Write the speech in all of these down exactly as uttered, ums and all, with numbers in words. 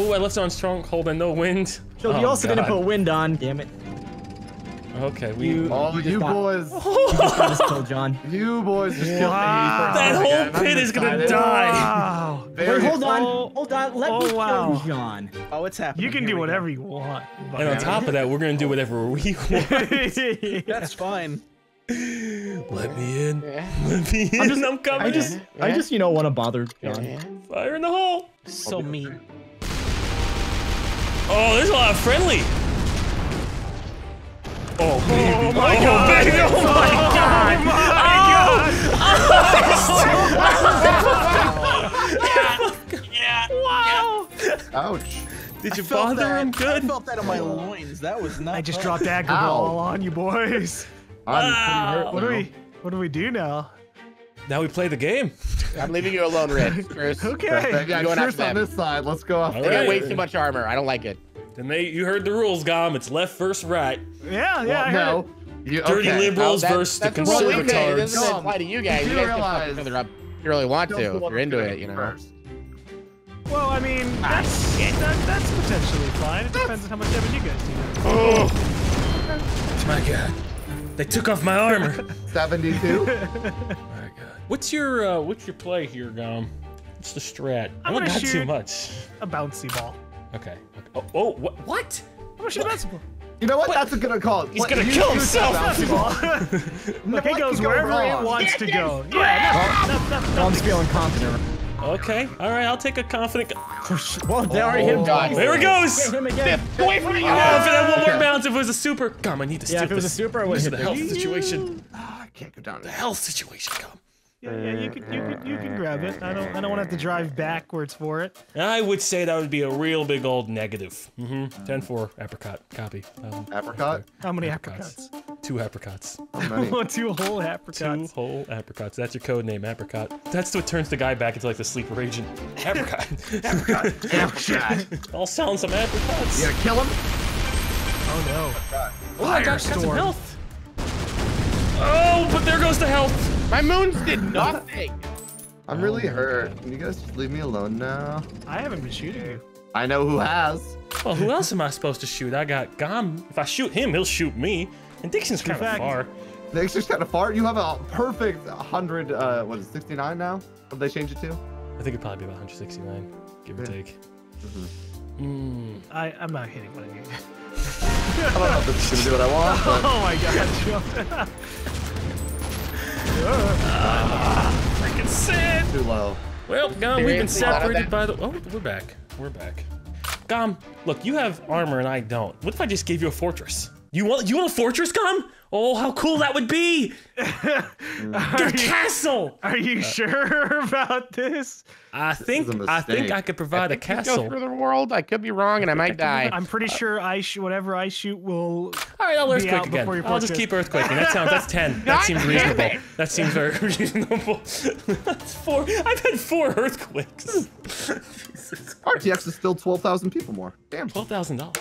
Oh, I left it on stronghold and no wind. So oh, you also God. didn't put wind on. Damn it. Okay, we. You, oh, you, you boys. Got, you just got us killed, John. You boys just killed wow. me. That oh, whole God, pit I'm is excited. gonna die. Wow. Wait, hold on. Oh, hold on. Let oh, me wow. kill John. Oh, it's happening. You can Here do whatever you want. And now. on top of that, we're gonna do whatever we want. yeah. That's fine. Let me in. Yeah. Let me in. I'm, just, I'm coming. I just, in. I just, you know, want to bother John. Yeah. Fire in the hole. So mean. Oh, there's a lot of friendly. Oh, baby. Oh my oh, God! Baby. Oh my oh, God! Oh my God! Yeah! Wow! Ouch! Did you bother him good? I felt that on my loins. That was not. I just dropped aggro all on you boys. I'm pretty hurt. What do we? What do we do now? Now we play the game. I'm leaving you alone, Red. First, okay. Yeah, going first on them. this side. Let's go off. They right. got way too much armor. I don't like it. And they, you heard the rules, Gom. It's left, first, right. Yeah, yeah. Well, no, you, okay. dirty liberals oh, that, versus the conservatives. It doesn't apply to you guys. You, you guys realize, can fuck each other up if you really want to. If you're into it, you know. First. Well, I mean, that's ah, that, that's potentially fine. It depends on how much damage you guys do. Oh my God! They took off my armor. seventy-two. My God. What's your uh, what's your play here, Gom? What's the strat? I'm I don't got too much. A bouncy ball. Okay. Oh, oh, what? What? What? You know what? what? That's a good call. He's what? gonna you kill himself. Look, he goes wherever go it wants to go. Yeah. No, no, no, no, I'm feeling confident. Okay. All right. I'll take a confident. Well, there oh, him dies. There it goes. Him again. Wait for me. Oh, if it had one more bounce, if it was a super, come. I need to steal yeah, if it was a super, I would hit the health situation. Oh, I can't go down. The health situation, come. Yeah, yeah, you can, you can, you can grab it. I don't, I don't want to have to drive backwards for it. I would say that would be a real big old negative. Mm-hmm. Ten four apricot copy. Um, apricot. How many apricots? apricots? Two apricots. Oh, two whole apricots. Two whole apricots. That's your code name, apricot. That's what turns the guy back into like the sleeper agent. Apricot. apricot. Apricot. I'll sound some apricots. You gotta kill him. Oh no. Apricot. Oh, I got, got some health. Oh, but there goes the health. My moons did nothing! I'm really hurt. Can you guys just leave me alone now? I haven't been shooting you. I know who has. Well, who else am I supposed to shoot? I got Gom. If I shoot him, he'll shoot me. And Dixon's kind of far. Dixon's kind of far? You have a perfect one hundred, uh, what is it, sixty-nine now? What did they change it to? I think it'd probably be about one hundred sixty-nine, give or yeah. take. Mm-hmm. mm. I, I'm not hitting what I need. I don't know if this is going to do what I want. But... Oh my God, Joe. Ah, freaking sad. Too low. Well, Gom, we've been separated by the. Oh, we're back. We're back. Gom, look, you have armor and I don't. What if I just gave you a fortress? You want? You want a fortress, Gom? Oh, how cool that would be! The castle. Are you uh, sure about this? I think this I think I could provide I think a castle. Go the world. I could be wrong, and I, I might I die. Be, I'm pretty uh, sure I shoot whatever I shoot will. All right, I'll earthquake again. I'll just keep earthquaking. That sounds. That's ten. That seems reasonable. That seems very reasonable. That's four. I've had four earthquakes. R T X is still twelve thousand people more. Damn. Twelve thousand dollars.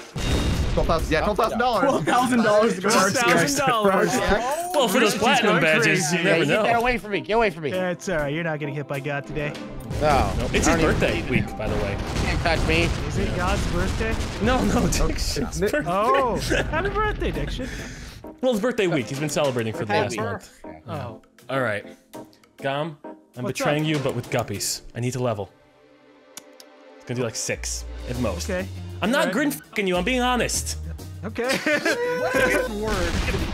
twelve thousand dollars. Yeah, twelve thousand dollars. twelve thousand dollars for R T X. Well, for those platinum badges, you never know. Get away from me. Get away from me. That's all right. You're not getting hit by God today. No. Nope. It's his birthday week, by the way. Can't touch me. Is it God's birthday? No, no, Dixon's birthday. Oh, happy birthday, Dixon. Well, it's birthday week. He's been celebrating for the last month. Oh. All right. Gom, I'm betraying you, but with guppies. I need to level. It's going to do like six at most. Okay. I'm not right. grin-fucking you. I'm being honest. Okay. What a word.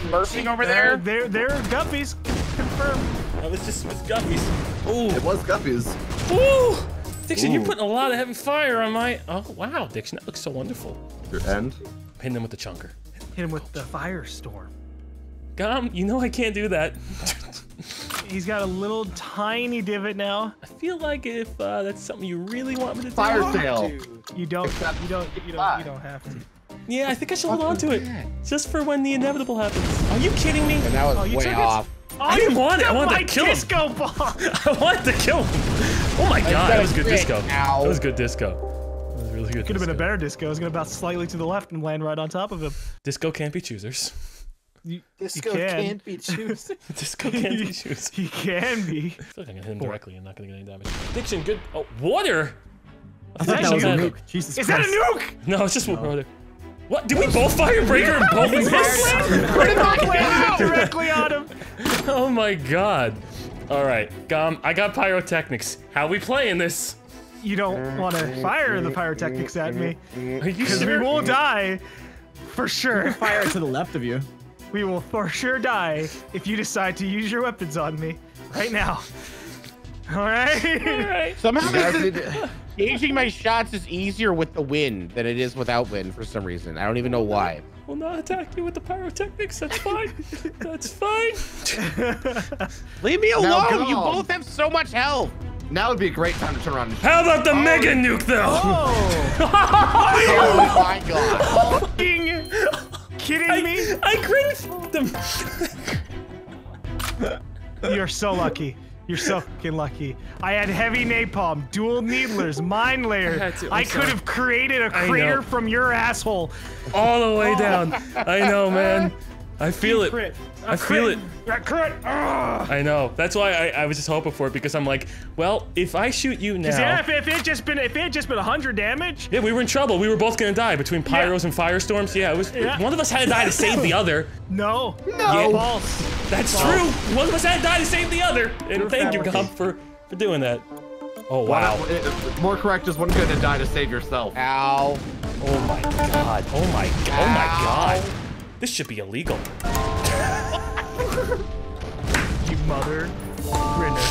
Burping over there. There, there, there are guppies. Confirmed. No, it's just with guppies. Ooh. It was guppies. Ooh. Dixon, Ooh. you're putting a lot of heavy fire on my. Oh wow, Dixon, that looks so wonderful. Your end. Hitting him with the chunker. Hit him with the firestorm. Gom, you know I can't do that. He's got a little tiny divot now. I feel like if uh, that's something you really want me to do, fire sale. You don't. You don't. You don't. You don't have to. Yeah, I think I should hold on to it, just for when the inevitable happens. Are you kidding me? And that was oh, you way took off. It? Oh, I didn't want it. I wanted to kill disco him. Ball. I wanted to kill him. Oh my God, that was good disco. Ow. That was good disco. That was really good. Could disco. have been a better disco. It was gonna bounce slightly to the left and land right on top of him. Disco can't be choosers. You, Disco you can. can't be choosing. Disco can't be choosing. He can be. I feel like I'm gonna hit him directly and not gonna get any damage. Dixon, good. Oh, water? I thought that was a nuke. Jesus Christ. Is that a nuke? No, it's just one brother. What? Did we both Firebreaker and both miss? Where did I land directly on him? Oh my god. Alright, Gom, I got pyrotechnics. How we playing this? You don't want to fire the pyrotechnics at me. Are you sure? We will die. For sure. Fire to the left of you. We will for sure die if you decide to use your weapons on me right now. Alright? Alright. Somehow this gauging my shots is easier with the wind than it is without wind for some reason. I don't even know why. We'll not attack you with the pyrotechnics. That's fine. That's fine. Leave me alone. You both have so much health. Now would be a great time to turn around and shoot. How about the oh. mega nuke, though? Oh, oh my god. Oh. Kidding I, me? I cringed them. You're so lucky. You're so fucking lucky. I had heavy napalm, dual needlers, mine layer. I, to, I could have created a crater from your asshole. All the way oh. down. I know, man. I feel it. it. I feel it. I know. That's why I, I was just hoping for it, because I'm like, well, if I shoot you now. Yeah, if, if it just been, if it had just been a hundred damage. Yeah, we were in trouble. We were both gonna die between pyros yeah. and firestorms. Yeah, it was. Yeah. One of us had to die to save the other. No. No. Yeah. False. That's False. true. One of us had to die to save the other. And You're thank you, Gom, for for doing that. Oh wow. One, it, it, more correct is one good to die to save yourself. Ow. Oh my god. Oh my. Ow. Oh my god. This should be illegal. You mother grinner.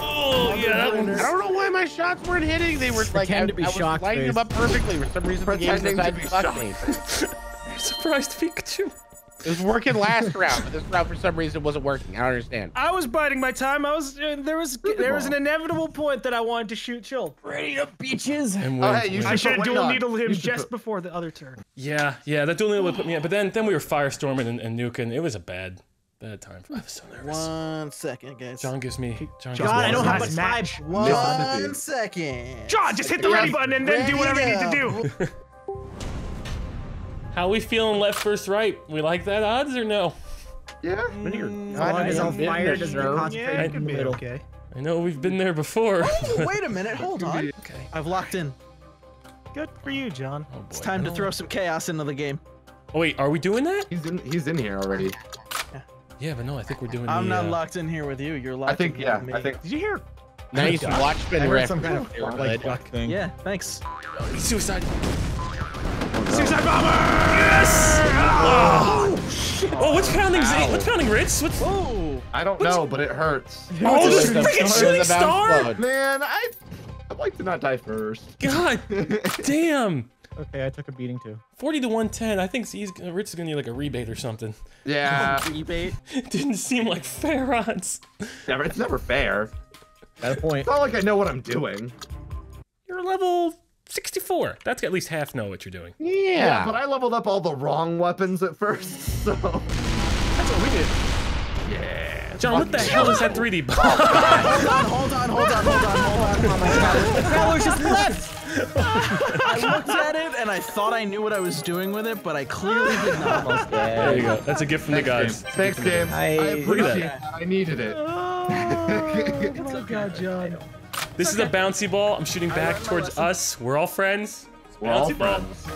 Oh, mother yeah. Grinner. I don't know why my shots weren't hitting. They were like, I, to be I shocked, was lighting face. them up perfectly. For some reason, pretending the game decided to fuck me. I'm surprised Pikachu. It was working last round, but this round for some reason wasn't working. I don't understand. I was biding my time. I was uh, there was Super there ball. was an inevitable point that I wanted to shoot Chill. Ready up, beaches. And oh, hey, I should have dual needle him just before the other turn. Yeah, yeah, that dual needle would put me up. But then then we were firestorming and, and nuking. It was a bad bad time. I was so nervous. One second, guys. John gives me. John, John gives me I don't have much time. One, One second. John, just hit the ready button and then ready do whatever up. you need to do. How we feeling left versus right? We like that odds or no? Yeah. Mm, I, is on fire, sure. yeah it could be okay. I know we've been there before. Oh, wait a minute, hold on. Okay. I've locked in. Good for you, John. Oh, boy, it's time to throw some chaos into the game. Oh wait, are we doing that? He's in he's in here already. Yeah, yeah but no, I think we're doing I'm the, not uh... locked in here with you. You're locked I think, in yeah, with me. I think Did you hear? Nice watchman ref. Some kind of like duck thing. Yeah, thanks. Suicide. Suicide bomber! Yes! Oh, oh shit! Oh, what's pounding? Ow. What's pounding, Ritz? What's? Whoa! I don't what's... know, but it hurts. Oh, this freaking shooting star! Man, I, I'd like to not die first. God, damn! Okay, I took a beating too. forty to one ten. I think he's, Ritz is gonna need like a rebate or something. Yeah. Rebate? Didn't seem like fair odds. Never. It's never fair. At a point. It's not like I know what I'm doing. You're level sixty-four. That's at least half know what you're doing. Yeah. yeah. But I leveled up all the wrong weapons at first, so. That's what we did. Yeah. John, what the hell is that three D bomb? Hold on, hold on, hold on, hold on, hold on. Oh my god. That was just left. I looked at it and I thought I knew what I was doing with it, but I clearly did not. There you go. That's a gift from Next the gods. Thanks, game. I, I appreciate that. that. I needed it. Oh, oh my okay. god, John. This okay. is a bouncy ball. I'm shooting back towards lesson. us. We're all friends. We're bouncy all friends.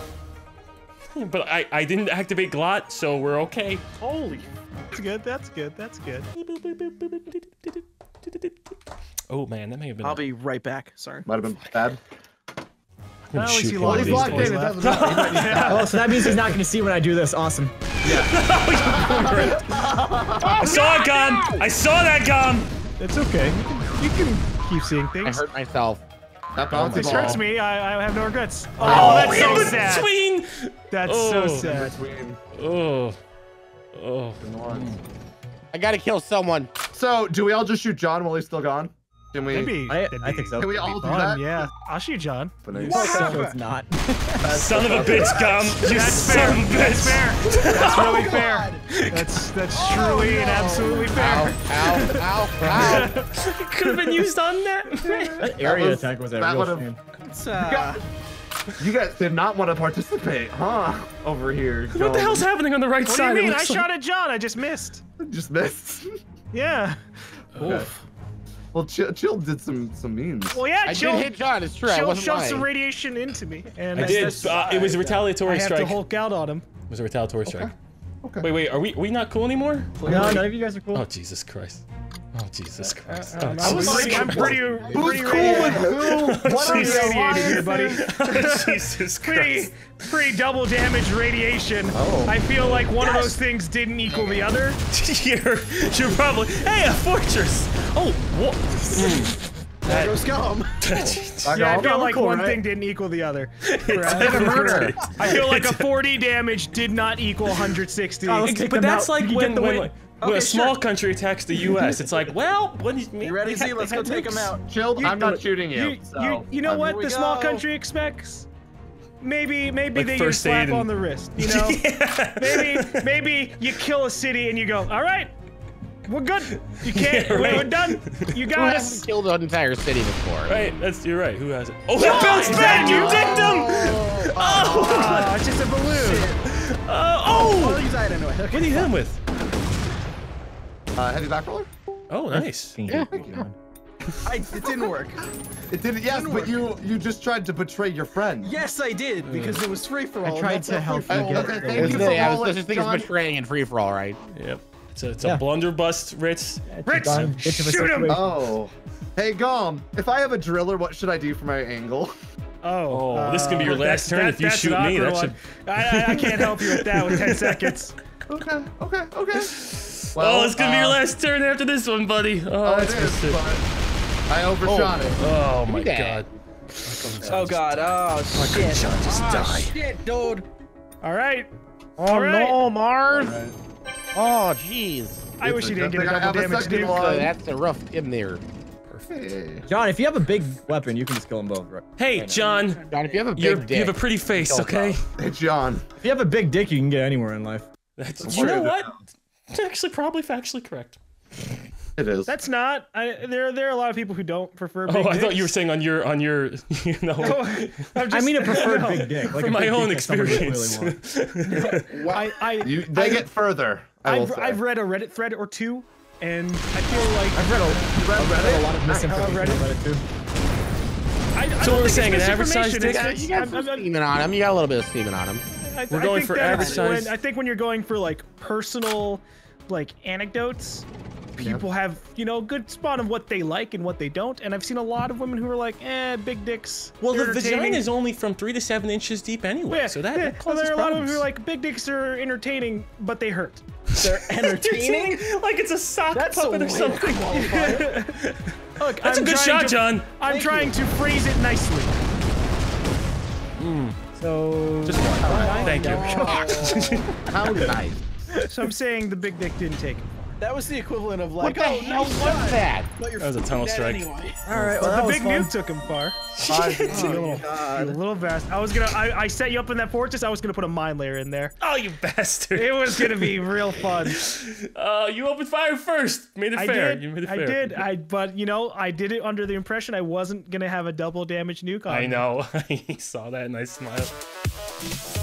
Ball. But I, I didn't activate Glot, so we're okay. Holy. That's good. That's good. That's good. Oh, man. That may have been. I'll be right back. Sorry. Might have been bad. I only see locked in. Oh, so that means he's not going to see when I do this. Awesome. Yeah. I saw it, Gom. I saw that, Gom. It's okay. You can. You can keep seeing things. I hurt myself. That oh, it hurts me. I, I have no regrets. Oh, oh that's so sad. Between. That's oh. so sad. Oh. Oh. I gotta kill someone. So, do we all just shoot John while he's still gone? Can we? Maybe. I, I think so. Can we That'd all do that? Yeah. I'll shoot John. But you suck if it's not. Son of a bitch, Gom. You son of a bitch. That's fair. That's really oh, fair. That's that's oh, truly no. and absolutely fair. Ow, ow, ow, ow. It could have been used on that. That area that was, attack was a that real shame. Uh... You, you guys did not want to participate, huh? Over here. What John. the hell's happening on the right what side? What do you mean? I like... shot at John. I just missed. Just missed? Yeah. Okay. Oof. Well, Chill, Chill did some some memes. Well, yeah, Chill. I did hit John. It's true. Chill I wasn't shoved lying. some radiation into me. And I did. Uh, it was a retaliatory I strike. I have to Hulk out on him. It was a retaliatory okay. strike. Okay. Wait, wait. Are we are we not cool anymore? No, no, none of you guys are cool. Oh Jesus Christ. Oh Jesus Christ! Uh, uh, oh, I was like, I'm pretty, pretty cool with who? What are you here, buddy? Jesus Christ! Pretty, pretty double damage radiation. Oh. I feel like one yes. of those things didn't equal the other. you're, you're probably. Hey, a fortress! Oh, what? Mm. That goes scum. Yeah, I feel like cool, one right? thing didn't equal the other. It's like a murder. I feel like a forty damage did not equal one hundred sixty. Oh, it, but that's out. like you when. Get the when like, When okay, a small sure. country attacks the U S, it's like, well, what do you mean? You ready, Z? Let's go take them out. Chill, I'm not shooting you. You, so. you, you know um, what the small go. country expects? Maybe, maybe like they use slap and... on the wrist, you know? yeah. Maybe, maybe you kill a city and you go, all right, we're good. You can't, yeah, right. we're done. You guys. Who hasn't killed an entire city before? Right, that's, you're right, who has it? Oh, it bounced back, you dicked him! Oh, oh, oh, it's just a balloon. Uh, oh! oh died anyway. okay, what do you hit him with? Uh, heavy back roller? Oh, nice. Yeah. yeah. I, it didn't work. It didn't, yes, didn't but you you just tried to betray your friend. Yes, I did, because it was free for all. I tried to help you get it. Thank you for all this thing is betraying and free for all, right? Yep. It's a, it's yeah. a blunderbust, Ritz. Yeah, Ritz, shoot him! Oh. Hey, Gom, if I have a driller, what should I do for my angle? Oh. Uh, this can be your last turn that, if you shoot me. That should... I, I, I can't help you with that with ten seconds. Okay, okay, okay. Well, oh, it's gonna uh, be your last turn after this one, buddy. Oh, oh that's it is, but I overshot oh. it. Oh my god. Oh god, oh shit. My gunshot just oh, died. Shit, dude. All right. Oh All right. no, Marv. Right. Oh, jeez. I wish you didn't get a double damage, dude. So that's a rough in there. Perfect. John, if you have a big weapon, you can just kill them both. Right? Hey, John. John, if you have a big dick, you have a pretty face, okay? Hey, John. If you have a big dick, you can get anywhere in life. That's, you know what? It's actually probably factually correct. It is. That's not. I, there, there are a lot of people who don't prefer. Big oh, dicks. I thought you were saying on your, on your, you know. No, just, I mean a preferred no, big dick. Like from my own experience. Really no, I, I, you, they I, get further. I I've, I've read a Reddit thread or two, and I feel like I've read a, Reddit, Reddit, a lot of misinformation. Reddit. Reddit too. I, I so we're saying an average sized dick. You got some semen on him. You got a little bit of semen on him. I, We're going I think for average size. When, I think when you're going for like personal, like anecdotes, people yeah. have you know good spot of what they like and what they don't. And I've seen a lot of women who are like, eh, big dicks. Well, the vagina is only from three to seven inches deep anyway, yeah, so that, yeah. that causes well, there are a lot of women who are like, big dicks are entertaining, but they hurt. They're entertaining, like it's a sock That's puppet a or something. Look, That's I'm a good shot, to, John. I'm Thank trying you. to phrase it nicely. Mm. So just one. Oh, Thank no. you. How nice. So I'm saying the big dick didn't take it. That was the equivalent of like. What the oh, hell was that? That was a tunnel strike. Anyway. All right, well, well, the big nuke took him far. oh, oh, God. A little fast. I was gonna. I, I set you up in that fortress. I was gonna put a mine layer in there. Oh, you bastard! It was gonna be real fun. uh, you opened fire first. Made it I fair. Did, you made it I fair. did. I but you know I did it under the impression I wasn't gonna have a double damage nuke on. I know. I saw that and I smiled.